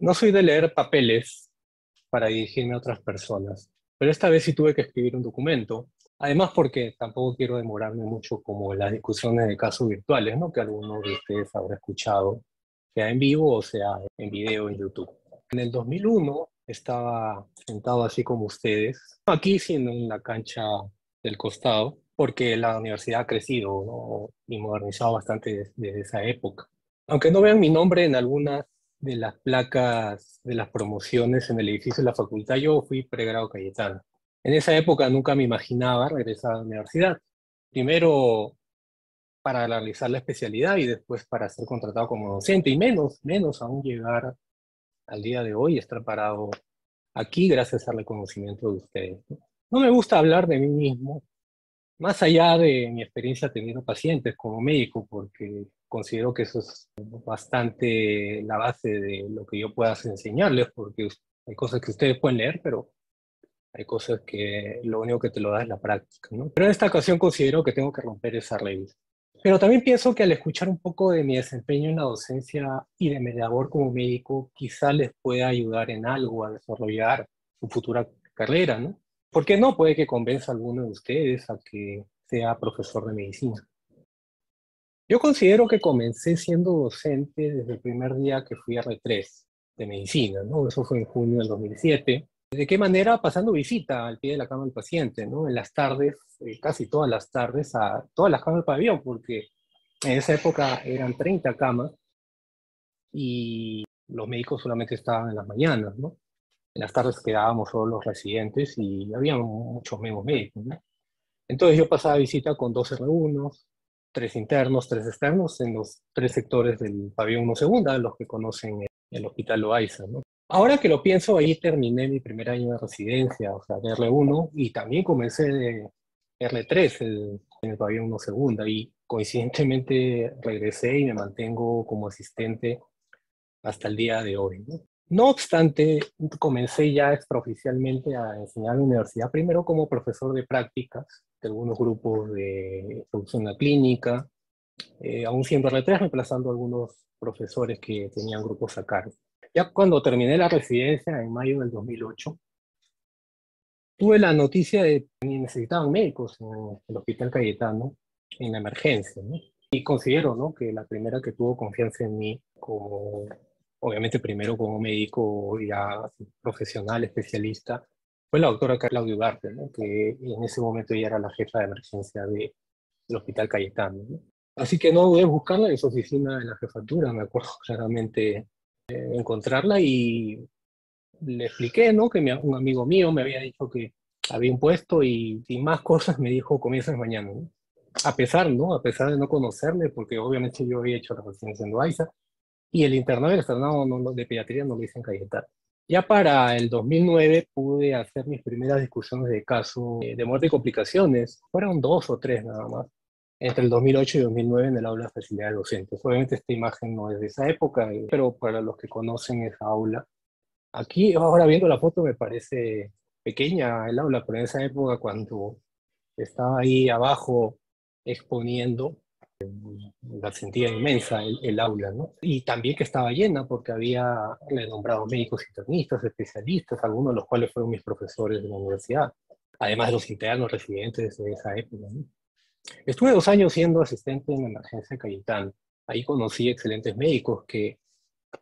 No soy de leer papeles para dirigirme a otras personas, pero esta vez sí tuve que escribir un documento, además porque tampoco quiero demorarme mucho como las discusiones de casos virtuales, ¿no? Que algunos de ustedes habrán escuchado, sea en vivo o sea en video en YouTube. En el 2001 estaba sentado así como ustedes, aquí siendo en la cancha del costado, porque la universidad ha crecido, ¿no? Y modernizado bastante desde esa época. Aunque no vean mi nombre en algunas de las placas de las promociones en el edificio de la facultad, yo fui pregrado Cayetano. En esa época nunca me imaginaba regresar a la universidad. Primero para realizar la especialidad y después para ser contratado como docente, y menos aún llegar al día de hoy y estar parado aquí gracias al reconocimiento de ustedes. No me gusta hablar de mí mismo, más allá de mi experiencia teniendo pacientes como médico, porque considero que eso es bastante la base de lo que yo pueda enseñarles, porque hay cosas que ustedes pueden leer, pero hay cosas que lo único que te lo da es la práctica, ¿no? Pero en esta ocasión considero que tengo que romper esa regla. Pero también pienso que al escuchar un poco de mi desempeño en la docencia y de mi labor como médico, quizá les pueda ayudar en algo a desarrollar su futura carrera, ¿no? ¿Por qué no? Puede que convenza a alguno de ustedes a que sea profesor de medicina. Yo considero que comencé siendo docente desde el primer día que fui a R3 de medicina, ¿no? Eso fue en junio del 2007. ¿De qué manera? Pasando visita al pie de la cama del paciente, ¿no? En las tardes, casi todas las tardes, a todas las camas del pabellón, porque en esa época eran 30 camas y los médicos solamente estaban en las mañanas, ¿no? En las tardes quedábamos solo los residentes y había muchos menos médicos, ¿no? Entonces yo pasaba visita con 12 R1, 3 internos, 3 externos, en los 3 sectores del pabellón 1 segunda, los que conocen el Hospital Loayza, ¿no? Ahora que lo pienso, ahí terminé mi primer año de residencia, o sea, de R1, y también comencé de R3 en el pabellón 1 segunda, y coincidentemente regresé y me mantengo como asistente hasta el día de hoy, ¿no? No obstante, comencé ya extraoficialmente a enseñar en la universidad, primero como profesor de prácticas de algunos grupos de introducción a clínica, aún siendo R3, reemplazando a algunos profesores que tenían grupos a cargo. Ya cuando terminé la residencia, en mayo del 2008, tuve la noticia de que necesitaban médicos en el Hospital Cayetano en la emergencia, ¿no? Y considero, ¿no?, que la primera que tuvo confianza en mí, como, obviamente primero como médico ya profesional, especialista, fue la doctora Claudia Ugarte, ¿no?, que en ese momento ella era la jefa de emergencia del Hospital Cayetano, ¿no? Así que no dudé buscarla en su oficina de la jefatura, me acuerdo claramente encontrarla, y le expliqué, ¿no?, que un amigo mío me había dicho que había un puesto y más cosas me dijo, comienzas mañana, ¿no? A pesar de no conocerme, porque obviamente yo había hecho la residencia en Loayza y el internado y el externado de pediatría no lo hice en Cayetano. Ya para el 2009 pude hacer mis primeras discusiones de caso de muerte y complicaciones, fueron 2 o 3 nada más, entre el 2008 y 2009 en el aula de facilidades docentes. Obviamente esta imagen no es de esa época, pero para los que conocen esa aula, aquí ahora viendo la foto me parece pequeña el aula, pero en esa época cuando estaba ahí abajo exponiendo, la sentía inmensa el aula, ¿no? Y también que estaba llena porque había nombrado médicos internistas, especialistas, algunos de los cuales fueron mis profesores de la universidad, además de los internos residentes de esa época, ¿no? Estuve 2 años siendo asistente en la emergencia Cayetano. Ahí conocí excelentes médicos que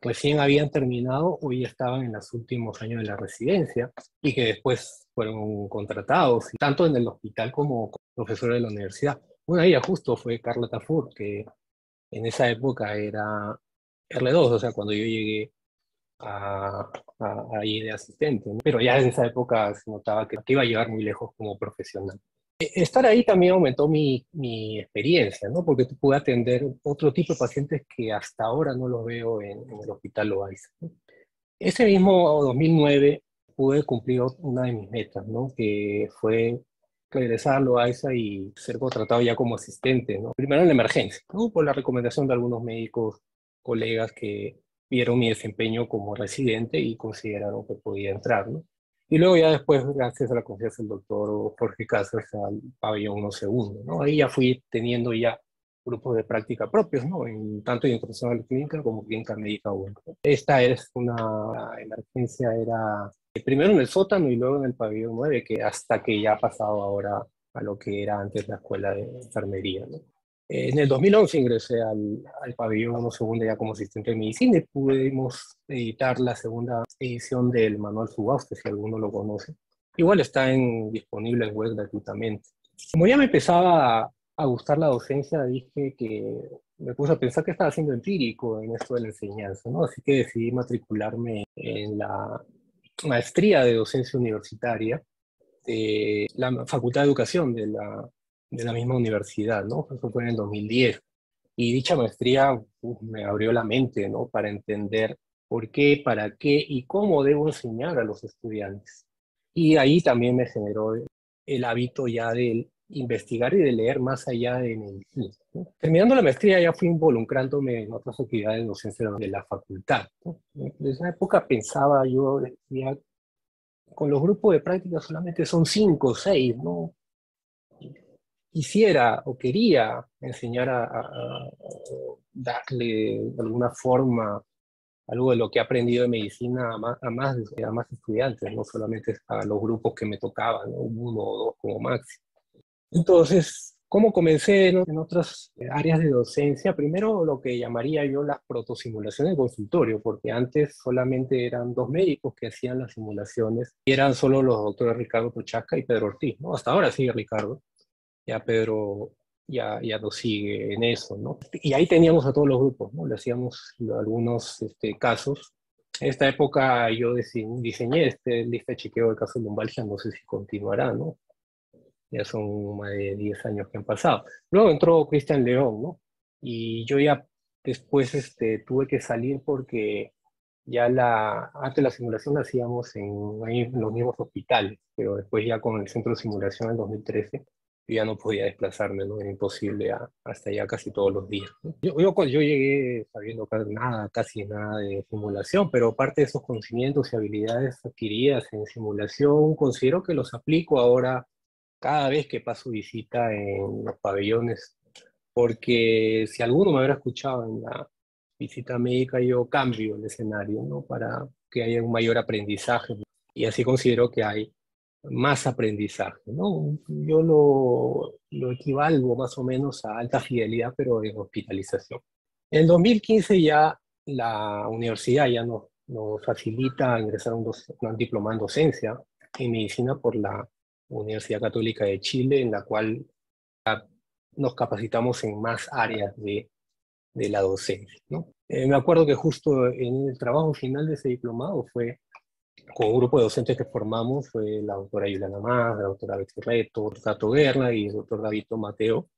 recién habían terminado o ya estaban en los últimos años de la residencia y que después fueron contratados, tanto en el hospital como profesores de la universidad. Una de ellas justo fue Carla Tafur, que en esa época era R2, o sea, cuando yo llegué ahí de asistente, ¿no? Pero ya en esa época se notaba que iba a llegar muy lejos como profesional. Estar ahí también aumentó mi experiencia, ¿no? Porque pude atender otro tipo de pacientes que hasta ahora no los veo en el Hospital Loayza, ¿no? Ese mismo 2009 pude cumplir una de mis metas, ¿no?, que fue regresar a Loayza y ser contratado ya como asistente, ¿no? Primero en la emergencia, ¿no?, por la recomendación de algunos médicos, colegas que vieron mi desempeño como residente y consideraron que podía entrar, ¿no? Y luego ya después, gracias a la confianza del doctor Jorge Cáceres, al pabellón 1 segundo, ¿no? Ahí ya fui teniendo ya grupos de práctica propios, ¿no? En tanto en internacional clínica como clínica médica 1. Esta es una emergencia, era primero en el sótano y luego en el pabellón 9, que hasta que ya ha pasado ahora a lo que era antes la escuela de enfermería, ¿no? En el 2011 ingresé al pabellón 1 segunda ya como asistente de medicina y pudimos editar la segunda edición del manual Subauste, si alguno lo conoce. Igual está disponible en web gratuitamente. Como ya me empezaba a gustar la docencia, dije que me puse a pensar que estaba siendo empírico en esto de la enseñanza, ¿no? Así que decidí matricularme en la maestría de docencia universitaria de la Facultad de Educación de la misma universidad, ¿no? Eso fue en el 2010. Y dicha maestría me abrió la mente, ¿no? Para entender por qué, para qué y cómo debo enseñar a los estudiantes. Y ahí también me generó el hábito ya de investigar y de leer más allá de medicina, ¿no? Terminando la maestría ya fui involucrándome en otras actividades de docencia de la facultad, ¿no? Desde esa época pensaba yo, decía, con los grupos de práctica solamente son 5 o 6, ¿no? Quisiera o quería enseñar a darle de alguna forma algo de lo que he aprendido de medicina a más estudiantes, no solamente a los grupos que me tocaban, ¿no? 1 o 2 como máximo. Entonces, ¿cómo comencé, ¿no? en otras áreas de docencia? Primero lo que llamaría yo las protosimulaciones de consultorio, porque antes solamente eran 2 médicos que hacían las simulaciones, y eran solo los doctores Ricardo Puchaca y Pedro Ortiz, ¿no? Hasta ahora sigue Ricardo, ya Pedro ya lo sigue en eso, ¿no? Y ahí teníamos a todos los grupos, ¿no? Le hacíamos algunos casos. En esta época yo diseñé lista de chequeo de casos de lumbalgia, no sé si continuará, ¿no? Ya son más de 10 años que han pasado. Luego entró Cristian León, ¿no? Y yo ya después tuve que salir porque ya antes la simulación la hacíamos en los mismos hospitales, pero después ya con el centro de simulación en 2013, ya no podía desplazarme, ¿no? Era imposible hasta allá casi todos los días, ¿no? Yo llegué sabiendo casi nada de simulación, pero parte de esos conocimientos y habilidades adquiridas en simulación considero que los aplico ahora cada vez que paso visita en los pabellones, porque si alguno me habrá escuchado en la visita médica, yo cambio el escenario, ¿no? Para que haya un mayor aprendizaje, y así considero que hay más aprendizaje, ¿no? Yo lo equivalgo más o menos a alta fidelidad, pero en hospitalización. En el 2015 ya la universidad ya nos facilita ingresar a un diplomado en docencia en medicina por la Universidad Católica de Chile, en la cual nos capacitamos en más áreas de la docencia, ¿no? Me acuerdo que justo en el trabajo final de ese diplomado fue con un grupo de docentes que formamos, fue la doctora Juliana Maza, la doctora Besteira, la Toguerna y el doctor David Mateo,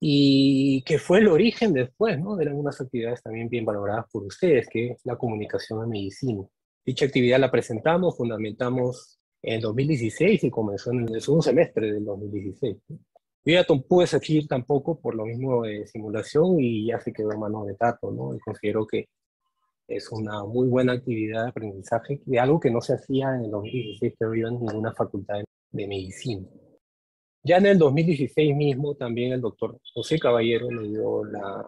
y que fue el origen después, ¿no? De algunas actividades también bien valoradas por ustedes, que es la comunicación en medicina. Dicha actividad la presentamos, fundamentamos en el 2016 y comenzó en el segundo semestre del 2016. Yo ya no pude seguir tampoco por lo mismo de simulación y ya se quedó en manos de Tato, ¿no? Y considero que es una muy buena actividad de aprendizaje, de algo que no se hacía en el 2016, que no había en ninguna facultad de medicina. Ya en el 2016 mismo, también el doctor José Caballero me dio la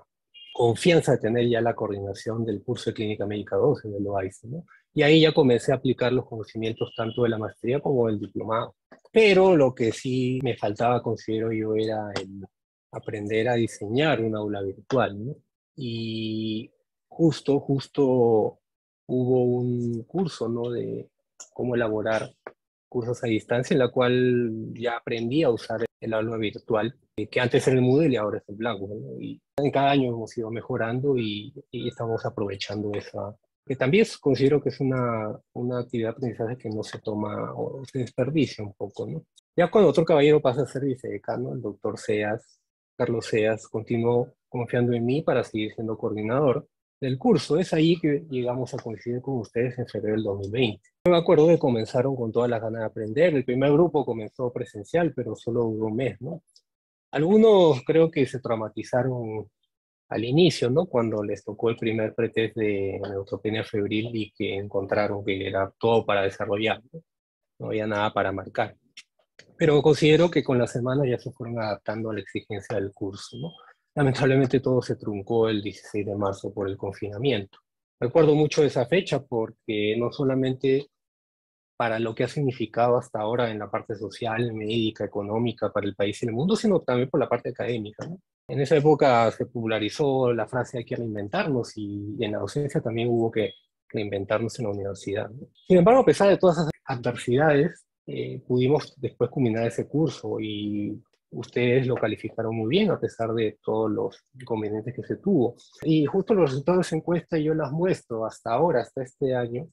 confianza de tener ya la coordinación del curso de Clínica Médica 2 en el Loayza, ¿no? Y ahí ya comencé a aplicar los conocimientos tanto de la maestría como del diplomado. Pero lo que sí me faltaba, considero yo, era el aprender a diseñar un aula virtual, ¿no? Y justo hubo un curso, ¿no? De cómo elaborar cursos a distancia, en la cual ya aprendí a usar el aula virtual, que antes era el Moodle y ahora es el Blackboard, ¿no? Y en cada año hemos ido mejorando y estamos aprovechando esa, que también considero que es una actividad de aprendizaje que no se toma o se desperdicia un poco, ¿no? Ya cuando otro caballero pasa a ser vicedecano, el doctor Seas, Carlos Seas, continuó confiando en mí para seguir siendo coordinador del curso. Es ahí que llegamos a coincidir con ustedes en febrero del 2020. Me acuerdo que comenzaron con todas las ganas de aprender. El primer grupo comenzó presencial, pero solo duró un mes, ¿no? Algunos creo que se traumatizaron al inicio, ¿no? Cuando les tocó el primer pretest de neutropenia febril y que encontraron que era todo para desarrollar, ¿no? No había nada para marcar. Pero considero que con las semanas ya se fueron adaptando a la exigencia del curso, ¿no? Lamentablemente todo se truncó el 16 de marzo por el confinamiento. Recuerdo mucho esa fecha porque no solamente para lo que ha significado hasta ahora en la parte social, médica, económica, para el país y el mundo, sino también por la parte académica, ¿no? En esa época se popularizó la frase "hay que reinventarnos" y en la docencia también hubo que reinventarnos en la universidad, ¿no? Sin embargo, a pesar de todas esas adversidades, pudimos después culminar ese curso y ustedes lo calificaron muy bien a pesar de todos los inconvenientes que se tuvo. Y justo los resultados de esa encuesta yo las muestro hasta ahora, hasta este año,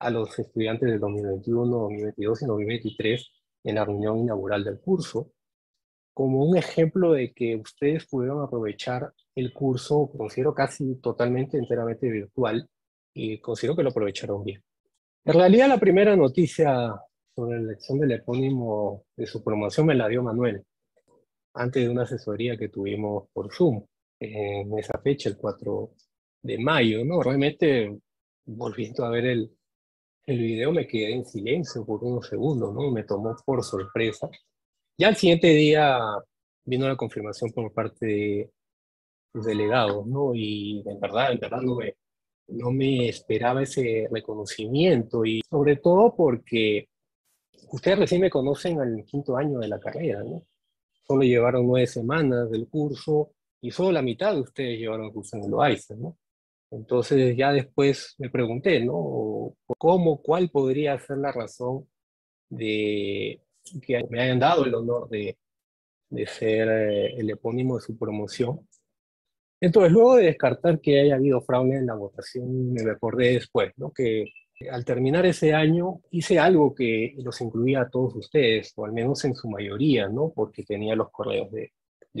a los estudiantes del 2021, 2022 y 2023 en la reunión inaugural del curso, como un ejemplo de que ustedes pudieron aprovechar el curso, considero casi totalmente, enteramente virtual, y considero que lo aprovecharon bien. En realidad la primera noticia sobre la elección del epónimo de su promoción me la dio Manuel, antes de una asesoría que tuvimos por Zoom, en esa fecha, el 4 de mayo, ¿no? Realmente, volviendo a ver el video, me quedé en silencio por unos segundos, ¿no? Me tomó por sorpresa. Ya al siguiente día vino la confirmación por parte de los delegados, ¿no? Y en verdad no me esperaba ese reconocimiento, y sobre todo porque ustedes recién me conocen al quinto año de la carrera, ¿no? Solo llevaron 9 semanas del curso y solo la mitad de ustedes llevaron el curso en Loayza, ¿no? Entonces ya después me pregunté, ¿no? ¿Cuál podría ser la razón de que me hayan dado el honor de ser el epónimo de su promoción? Entonces, luego de descartar que haya habido fraude en la votación, me acordé después, ¿no? Que al terminar ese año hice algo que los incluía a todos ustedes, o al menos en su mayoría, ¿no? Porque tenía los correos de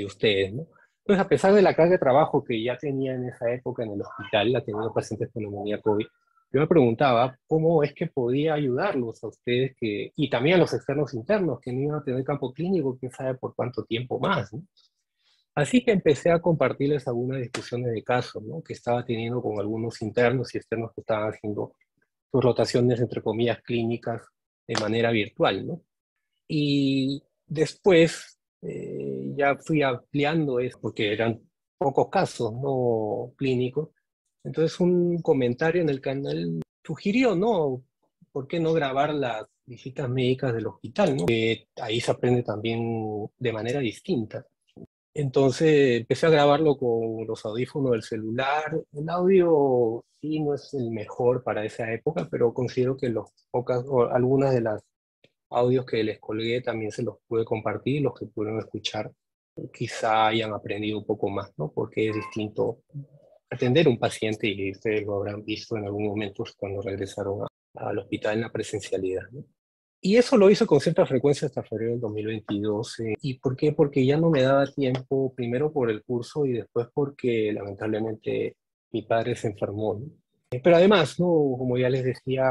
ustedes, ¿no? Entonces, a pesar de la carga de trabajo que ya tenía en esa época en el hospital, la tenía pacientes con neumonía COVID, yo me preguntaba cómo es que podía ayudarlos a ustedes, y también a los externos internos, que no iban a tener campo clínico, quién sabe por cuánto tiempo más, ¿no? Así que empecé a compartirles algunas discusiones de casos, ¿no? Que estaba teniendo con algunos internos y externos que estaban haciendo sus rotaciones, entre comillas, clínicas de manera virtual, ¿no? Y después ya fui ampliando eso, porque eran pocos casos, ¿no? Clínicos. Entonces un comentario en el canal sugirió, ¿no? ¿Por qué no grabar las visitas médicas del hospital, ¿no? Que ahí se aprende también de manera distinta. Entonces empecé a grabarlo con los audífonos del celular. El audio sí no es el mejor para esa época, pero considero que algunas de las audios que les colgué también se los pude compartir, y los que pudieron escuchar quizá hayan aprendido un poco más, ¿no? Porque es distinto atender a un paciente, y ustedes lo habrán visto en algún momento cuando regresaron al hospital en la presencialidad, ¿no? Y eso lo hice con cierta frecuencia hasta febrero del 2022. ¿Y por qué? Porque ya no me daba tiempo, primero por el curso y después porque lamentablemente mi padre se enfermó, ¿no? Pero además, ¿no? Como ya les decía,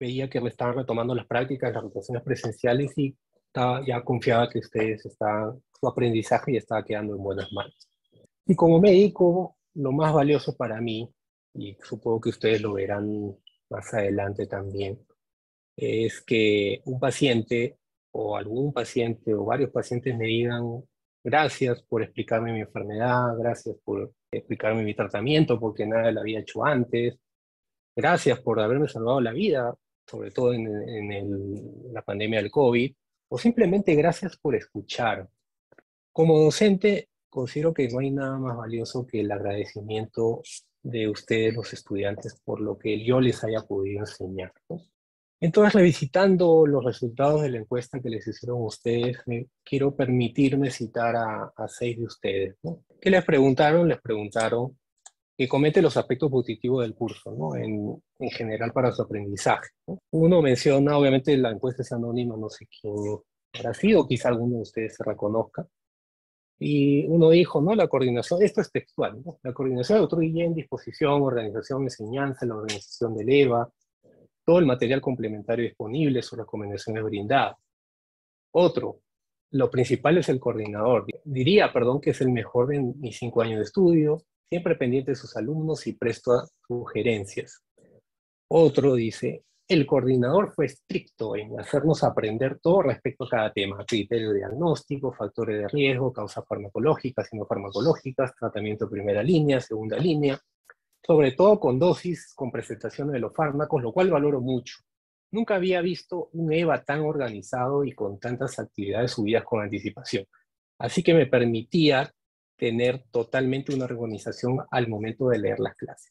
veía que me estaban retomando las prácticas, las rotaciones presenciales, y estaba ya confiada que su aprendizaje ya estaba quedando en buenas manos. Y como médico, lo más valioso para mí, y supongo que ustedes lo verán más adelante también, es que un paciente o algún paciente o varios pacientes me digan gracias por explicarme mi enfermedad, gracias por explicarme mi tratamiento porque nada lo había hecho antes, gracias por haberme salvado la vida, sobre todo en la pandemia del COVID, o simplemente gracias por escuchar. Como docente considero que no hay nada más valioso que el agradecimiento de ustedes los estudiantes por lo que yo les haya podido enseñar, ¿no? Entonces, revisitando los resultados de la encuesta que les hicieron ustedes, quiero permitirme citar a 6 de ustedes, ¿no? ¿Qué les preguntaron? Les preguntaron que comenten los aspectos positivos del curso, ¿no? En general para su aprendizaje, ¿no? Uno menciona, obviamente la encuesta es anónima, no sé quién habrá sido, quizá alguno de ustedes se reconozca. Y uno dijo, ¿no? La coordinación, esto es textual, ¿no? La coordinación de Otto Guillén, disposición, organización, enseñanza, la organización del EVA, todo el material complementario disponible, sus recomendaciones brindadas. Otro, lo principal es el coordinador. Diría que es el mejor de mis 5 años de estudio, siempre pendiente de sus alumnos y presto a sugerencias. Otro dice, el coordinador fue estricto en hacernos aprender todo respecto a cada tema: criterio diagnóstico, factores de riesgo, causas farmacológicas y no farmacológicas, tratamiento de primera línea, segunda línea, sobre todo con dosis, con presentación de los fármacos, lo cual valoro mucho. Nunca había visto un EVA tan organizado y con tantas actividades subidas con anticipación. Así que me permitía tener totalmente una organización al momento de leer las clases.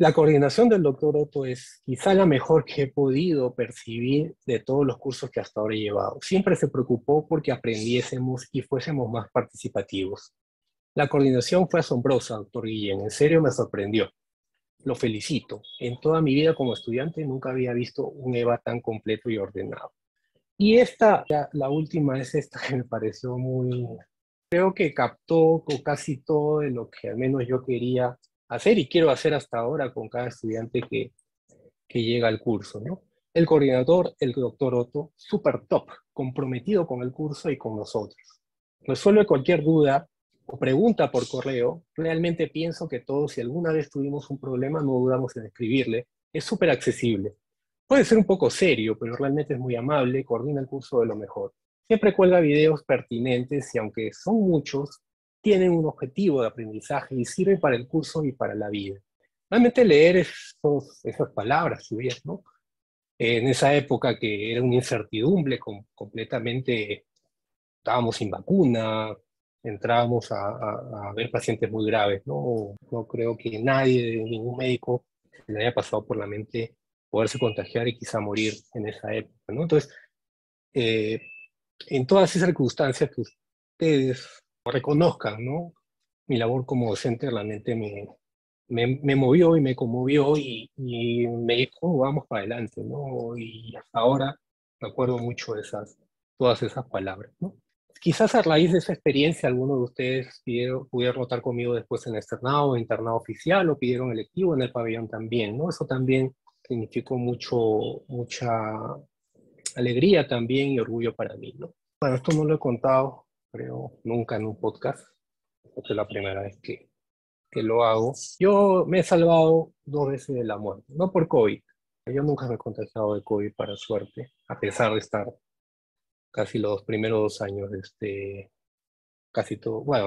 La coordinación del doctor Otto es quizá la mejor que he podido percibir de todos los cursos que hasta ahora he llevado. Siempre se preocupó porque aprendiésemos y fuésemos más participativos. La coordinación fue asombrosa, doctor Guillén, en serio me sorprendió. Lo felicito. En toda mi vida como estudiante nunca había visto un EVA tan completo y ordenado. Y esta, la última es esta que me pareció muy... Creo que captó con casi todo de lo que al menos yo quería hacer y quiero hacer hasta ahora con cada estudiante que llega al curso, ¿no? El coordinador, el doctor Otto, súper top, comprometido con el curso y con nosotros. Resuelve cualquier duda o pregunta por correo. Realmente pienso que todos, si alguna vez tuvimos un problema, no dudamos en escribirle. Es súper accesible. Puede ser un poco serio, pero realmente es muy amable, coordina el curso de lo mejor. Siempre cuelga videos pertinentes y aunque son muchos, tienen un objetivo de aprendizaje y sirven para el curso y para la vida. Realmente leer esas palabras, si ves, ¿no? En esa época que era una incertidumbre completamente, estábamos sin vacuna, entrábamos a ver pacientes muy graves, ¿no? No creo que nadie, ningún médico, le haya pasado por la mente poderse contagiar y quizá morir en esa época, ¿no? Entonces, en todas esas circunstancias que ustedes reconozcan, ¿no? Mi labor como docente realmente me movió y me conmovió y me dijo, vamos para adelante, ¿no? Y hasta ahora me acuerdo mucho de todas esas palabras, ¿no? Quizás a raíz de esa experiencia algunos de ustedes pudieron notar conmigo después en externado, internado oficial, o pidieron electivo en el pabellón también, ¿no? Eso también significó mucha alegría también y orgullo para mí, ¿no? Bueno, esto no lo he contado, creo, nunca en un podcast. Esta es la primera vez que lo hago. Yo me he salvado 2 veces de la muerte, no por COVID. Yo nunca me he contagiado de COVID, para suerte, a pesar de estar casi los primeros 2 años, bueno,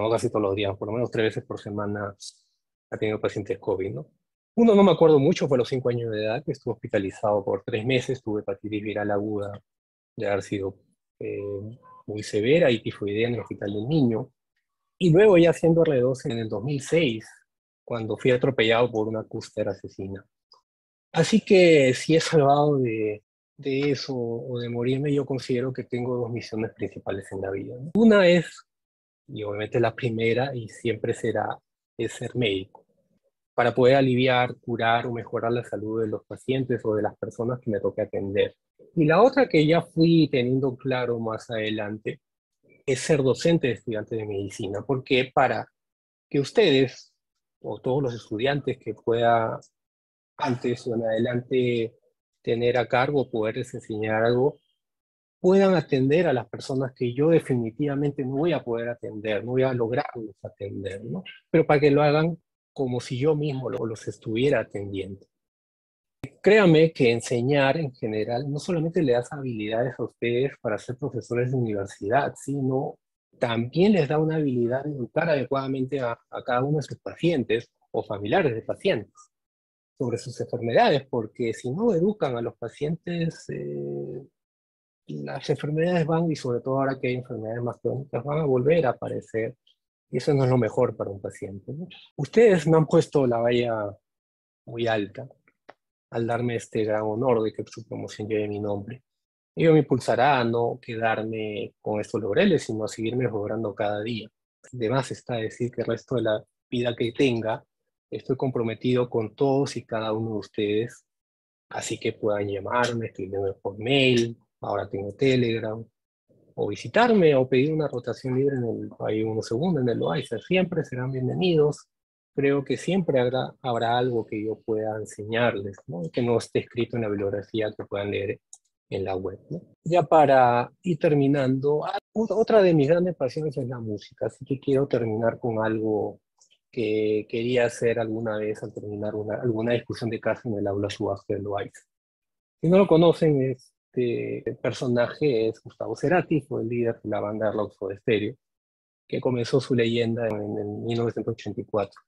no casi todos los días, por lo menos 3 veces por semana ha tenido pacientes COVID, ¿no? Uno no me acuerdo mucho, fue a los 5 años de edad, que estuve hospitalizado por 3 meses, tuve hepatitis viral aguda de haber sido muy severa y tifoidea en el hospital del niño. Y luego ya siendo R12 en el 2006, cuando fui atropellado por una cúster asesina. Así que si he salvado de eso o de morirme, yo considero que tengo 2 misiones principales en la vida, ¿no? Una es, y obviamente la primera y siempre será, es ser médico, para poder aliviar, curar o mejorar la salud de los pacientes o de las personas que me toque atender. Y la otra que ya fui teniendo claro más adelante es ser docente de estudiantes de medicina, porque para que ustedes o todos los estudiantes que pueda antes o en adelante tener a cargo, poderles enseñar algo, puedan atender a las personas que yo definitivamente no voy a poder atender, no voy a lograrlos atender, ¿no? Pero para que lo hagan como si yo mismo los estuviera atendiendo. Créame que enseñar en general no solamente le das habilidades a ustedes para ser profesores de universidad, sino también les da una habilidad de educar adecuadamente a cada uno de sus pacientes o familiares de pacientes sobre sus enfermedades, porque si no educan a los pacientes, las enfermedades van, y sobre todo ahora que hay enfermedades más crónicas, van a volver a aparecer. Y eso no es lo mejor para un paciente, ¿no? Ustedes me han puesto la valla muy alta al darme este gran honor de que su promoción lleve mi nombre. Ello me impulsará a no quedarme con estos laureles, sino a seguirme mejorando cada día. Además está decir que el resto de la vida que tenga, estoy comprometido con todos y cada uno de ustedes, así que puedan llamarme, escribirme por mail, ahora tengo Telegram, o visitarme, o pedir una rotación libre en el pabellón segundo, en el Loayza. Siempre serán bienvenidos. Creo que siempre habrá algo que yo pueda enseñarles, ¿no? Que no esté escrito en la bibliografía, que puedan leer en la web, ¿no? Ya para ir terminando, otra de mis grandes pasiones es la música, así que quiero terminar con algo que quería hacer alguna vez al terminar alguna discusión de clase en el aula subasta del Loayza. Si no lo conocen, este personaje es Gustavo Cerati, fue el líder de la banda rock Soda Stereo, que comenzó su leyenda en 1984.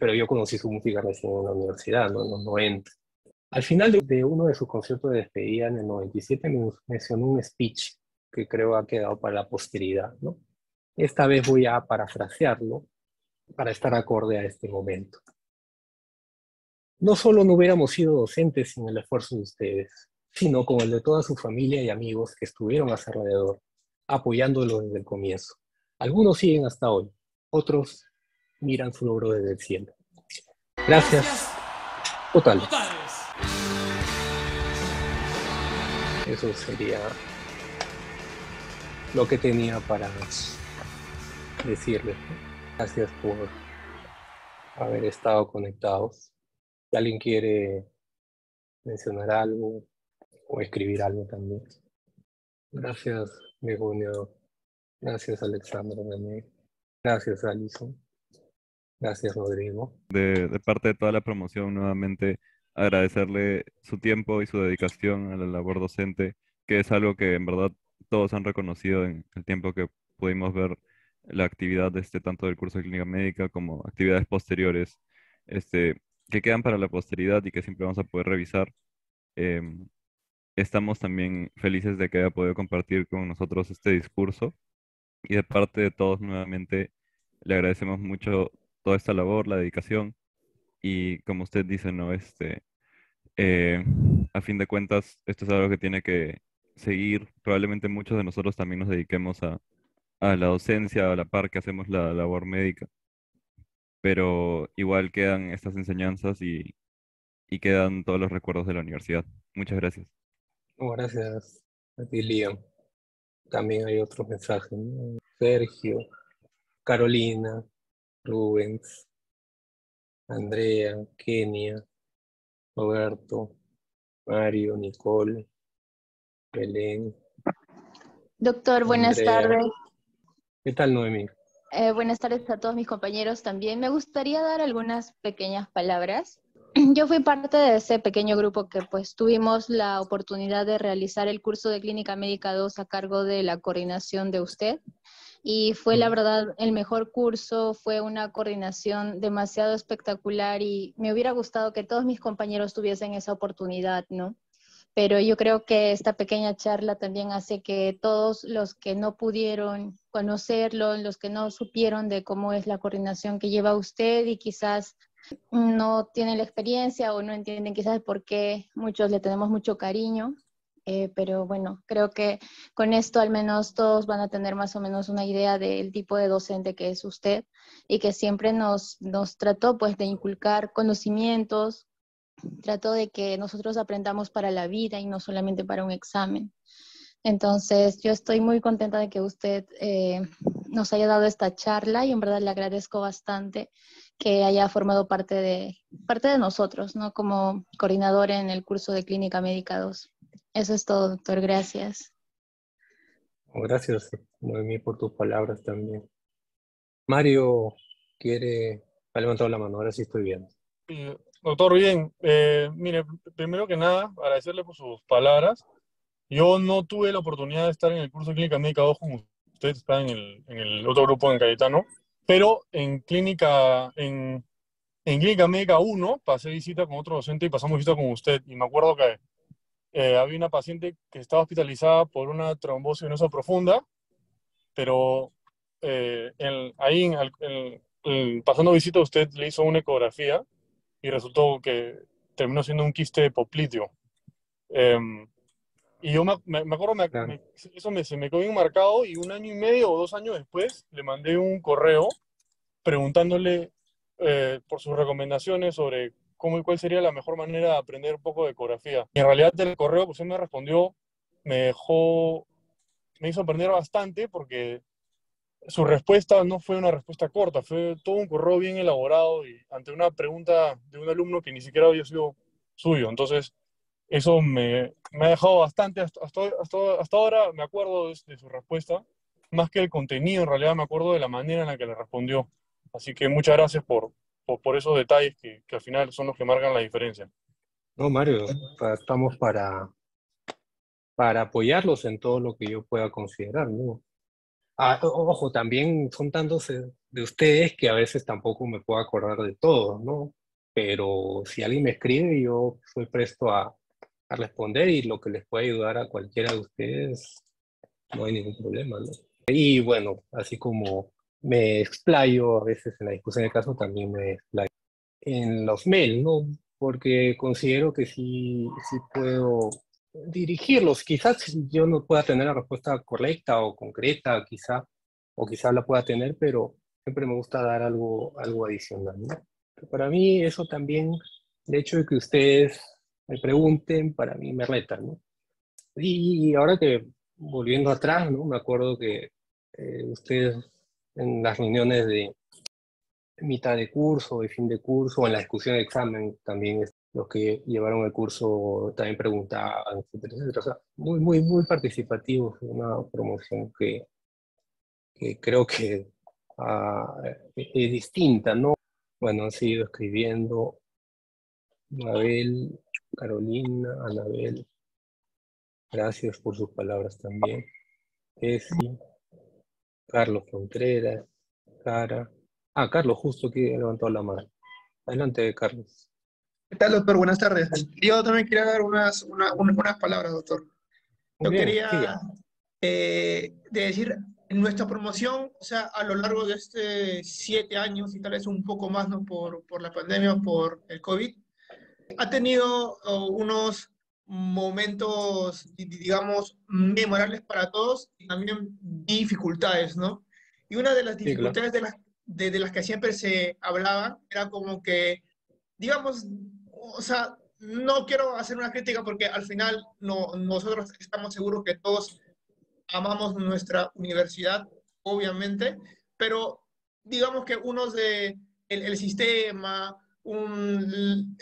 Pero yo conocí su música recién en la universidad, ¿no? En los 90. Al final de uno de sus conciertos de despedida en el 97 me mencionó un speech que creo ha quedado para la posteridad, ¿no? Esta vez voy a parafrasearlo para estar acorde a este momento. No solo no hubiéramos sido docentes sin el esfuerzo de ustedes, sino con el de toda su familia y amigos que estuvieron a su alrededor, apoyándolos desde el comienzo. Algunos siguen hasta hoy, otros miran su logro desde el cielo. Gracias. Totales. Eso sería lo que tenía para decirles. Gracias por haber estado conectados. Si alguien quiere mencionar algo o escribir algo también. Gracias, Begoña. Gracias, Alexandra, también. Gracias, Alison. Gracias, Rodrigo. De parte de toda la promoción, nuevamente agradecerle su tiempo y su dedicación a la labor docente, que es algo que en verdad todos han reconocido en el tiempo que pudimos ver la actividad tanto del curso de Clínica Médica como actividades posteriores que quedan para la posteridad y que siempre vamos a poder revisar. Estamos también felices de que haya podido compartir con nosotros este discurso y de parte de todos nuevamente le agradecemos mucho toda esta labor, la dedicación y como usted dice, ¿no? A fin de cuentas esto es algo que tiene que seguir. Probablemente muchos de nosotros también nos dediquemos a la docencia, a la par que hacemos la labor médica, pero igual quedan estas enseñanzas y quedan todos los recuerdos de la universidad. Muchas gracias. Oh, gracias a ti, Liam. También hay otros mensajes, ¿no? Sergio, Carolina, Rubens, Andrea, Kenia, Roberto, Mario, Nicole, Belén. Doctor, buenas tardes. ¿Qué tal, Noemí? Buenas tardes a todos mis compañeros también. Me gustaría dar algunas pequeñas palabras. Yo fui parte de ese pequeño grupo que pues tuvimos la oportunidad de realizar el curso de Clínica Médica 2 a cargo de la coordinación de usted. Y fue la verdad el mejor curso, fue una coordinación demasiado espectacular y me hubiera gustado que todos mis compañeros tuviesen esa oportunidad, ¿no? Pero yo creo que esta pequeña charla también hace que todos los que no pudieron conocerlo, los que no supieron de cómo es la coordinación que lleva usted y quizás no tienen la experiencia o no entienden quizás por qué muchos le tenemos mucho cariño, pero bueno, creo que con esto al menos todos van a tener más o menos una idea del tipo de docente que es usted y que siempre nos trató pues de inculcar conocimientos, trató de que nosotros aprendamos para la vida y no solamente para un examen. Entonces, yo estoy muy contenta de que usted nos haya dado esta charla y en verdad le agradezco bastante que haya formado parte de nosotros, ¿no? Como coordinador en el curso de Clínica Médica 2. Eso es todo, doctor. Gracias. Gracias, Noemí, por tus palabras también. Mario quiere... ha levantado la mano, ahora sí estoy viendo. Doctor, bien. Mire, primero que nada, agradecerle por sus palabras. Yo no tuve la oportunidad de estar en el curso de Clínica Médica 2 como ustedes están en el otro grupo en Cayetano, pero en Clínica Médica 1 pasé visita con otro docente y pasamos visita con usted. Y me acuerdo que había una paciente que estaba hospitalizada por una trombosis venosa profunda, pero pasando visita a usted le hizo una ecografía y resultó que terminó siendo un quiste popliteo. Y yo me acuerdo, se me quedó bien marcado y 1 año y medio o 2 años después le mandé un correo preguntándole por sus recomendaciones sobre cómo y cuál sería la mejor manera de aprender un poco de ecografía. Y en realidad el correo que usted me respondió me hizo aprender bastante porque su respuesta no fue una respuesta corta, fue todo un correo bien elaborado y ante una pregunta de un alumno que ni siquiera había sido suyo. Entonces, eso me ha dejado bastante, hasta ahora me acuerdo de su respuesta, más que el contenido, en realidad me acuerdo de la manera en la que le respondió. Así que muchas gracias por esos detalles que al final son los que marcan la diferencia. No, Mario, estamos para para apoyarlos en todo lo que yo pueda considerar, ¿no? Ah, ojo, también son tantos de ustedes que a veces tampoco me puedo acordar de todos, ¿no? Pero si alguien me escribe, yo soy presto a responder, y lo que les pueda ayudar a cualquiera de ustedes, no hay ningún problema, ¿no? Y bueno, así como me explayo a veces en la discusión de caso, también me explayo en los mails, ¿no? Porque considero que sí puedo dirigirlos. Quizás yo no pueda tener la respuesta correcta o concreta, quizá la pueda tener, pero siempre me gusta dar algo adicional, ¿no? Para mí eso también, el hecho de que ustedes me pregunten, para mí me retan, ¿no? Y ahora que, volviendo atrás, ¿no? Me acuerdo que ustedes en las reuniones de mitad de curso, de fin de curso, en la discusión de examen también, los que llevaron el curso también preguntaban, etcétera, etcétera. O sea, muy, muy, muy participativos. Una promoción que creo que es distinta, ¿no? Bueno, han seguido escribiendo Mabel, Carolina, Anabel. Gracias por sus palabras también. Ceci, Carlos Contreras, Cara. Ah, Carlos, justo que levantó la mano. Adelante, Carlos. ¿Qué tal, doctor? Buenas tardes. Yo también quería dar unas palabras, doctor. Yo quería decir, nuestra promoción, o sea, a lo largo de estos 7 años, y tal vez un poco más, ¿no? Por la pandemia, por el COVID, ha tenido unos momentos, digamos, memorables para todos, y también dificultades, ¿no? Y una de las dificultades, sí, claro, de las que siempre se hablaba, era como que, digamos, o sea, no quiero hacer una crítica porque al final nosotros estamos seguros que todos amamos nuestra universidad, obviamente, pero digamos que unos de el sistema, en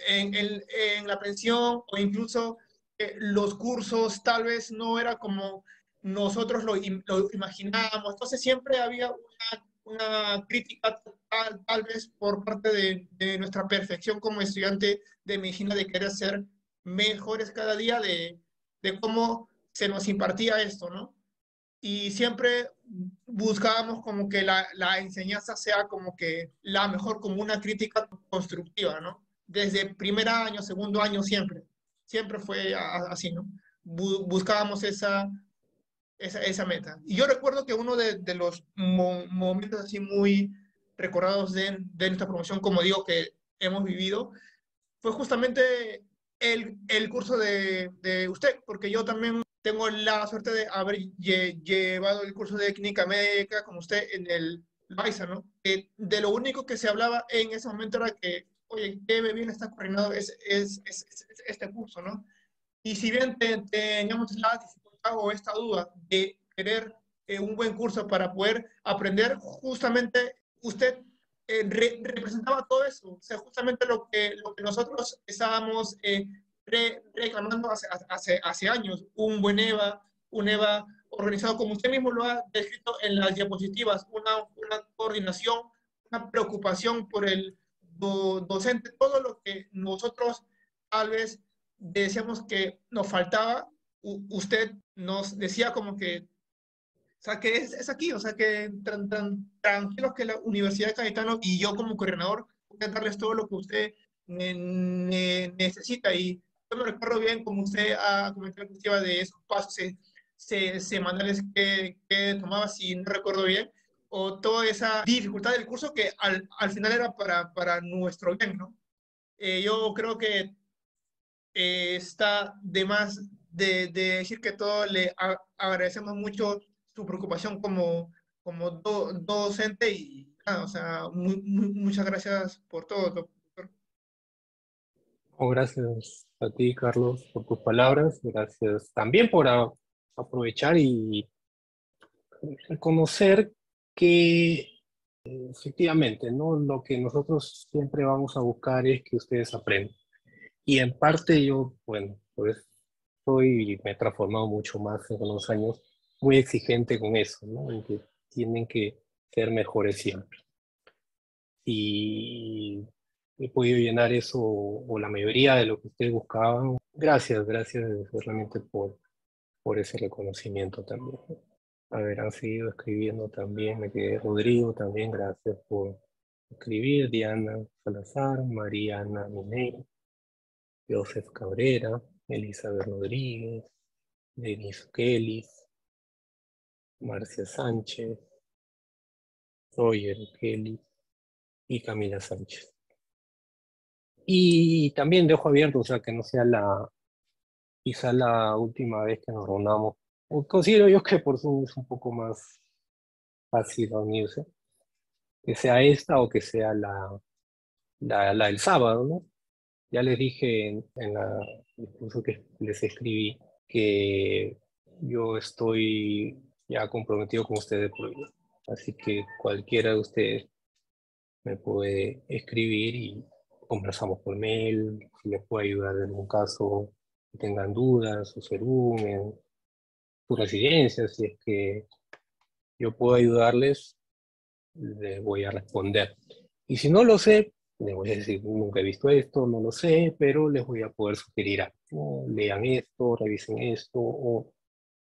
la aprehensión, o incluso los cursos tal vez no era como nosotros lo imaginábamos. Entonces siempre había una crítica tal vez por parte de nuestra perfección como estudiante de medicina, de querer ser mejores cada día, de cómo se nos impartía esto, ¿no? Y siempre buscábamos como que la enseñanza sea como que la mejor, como una crítica constructiva, ¿no? Desde primer año, segundo año, siempre fue así, ¿no? Buscábamos esa meta. Y yo recuerdo que uno de los momentos así muy recordados de nuestra promoción, como digo, que hemos vivido, fue justamente el curso de usted, porque yo también tengo la suerte de haber llevado el curso de clínica médica como usted en el Loayza, ¿no? De lo único que se hablaba en ese momento era que, oye, qué bien está coordinado es este curso, ¿no? Y si bien teníamos la o esta duda de querer un buen curso para poder aprender, justamente usted representaba todo eso, o sea, justamente lo que nosotros estábamos reclamando hace años, un buen EVA, organizado, como usted mismo lo ha descrito en las diapositivas, una coordinación, una preocupación por el docente, todo lo que nosotros tal vez decíamos que nos faltaba, usted nos decía como que, o sea, que es aquí, o sea, que tranquilos que la Universidad Cayetano y yo como coordinador voy a darles todo lo que usted necesita. Y yo me recuerdo bien como usted ha comentado de esos pasos semanales que tomaba, si no recuerdo bien, o toda esa dificultad del curso que al final era para nuestro bien, ¿no? Yo creo que está de más de decir que todos le agradecemos mucho su preocupación como docente, y nada, o sea, muchas gracias por todo, doctor. Oh, gracias a ti, Carlos, por tus palabras. Gracias también por aprovechar y reconocer que efectivamente, ¿no?, lo que nosotros siempre vamos a buscar es que ustedes aprendan. Y en parte yo, bueno, pues y me he transformado mucho más en los años, muy exigente con eso, ¿no? En que tienen que ser mejores siempre. Y he podido llenar eso, o la mayoría de lo que ustedes buscaban. Gracias realmente por por ese reconocimiento también. A ver, han seguido escribiendo también, me quedé Rodrigo también, gracias por escribir, Diana Salazar, Mariana Miney, Joseph Cabrera, Elizabeth Rodríguez, Denise Kellis, Marcia Sánchez, Roger Kelly y Camila Sánchez. Y también dejo abierto, o sea, que no sea la, quizá la última vez que nos reunamos. Considero yo que por Zoom es un poco más fácil reunirse. Que sea esta o que sea la del sábado, ¿no? Ya les dije en el discurso que les escribí que yo estoy ya comprometido con ustedes por hoy. Así que cualquiera de ustedes me puede escribir y conversamos por mail, si les puedo ayudar en algún caso, si tengan dudas, o serum, en su residencia, si es que yo puedo ayudarles, les voy a responder. Y si no lo sé, les voy a decir, nunca he visto esto, no lo sé, pero les voy a poder sugerir algo. Lean esto, revisen esto, o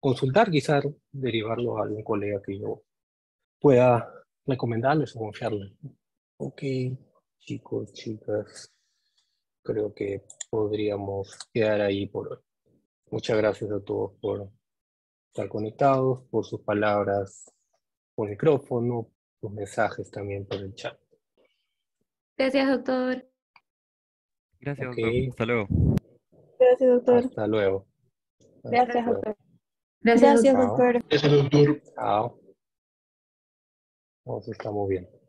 consultar, quizás derivarlo a algún colega que yo pueda recomendarles o confiarles. Ok, chicos, chicas, creo que podríamos quedar ahí por hoy. Muchas gracias a todos por estar conectados, por sus palabras por micrófono, sus mensajes también por el chat. Gracias, doctor. Gracias, okay. Doctor. Hasta luego. Gracias, doctor. Hasta luego. Gracias, doctor. Gracias, doctor. Gracias, doctor. Nos estamos viendo.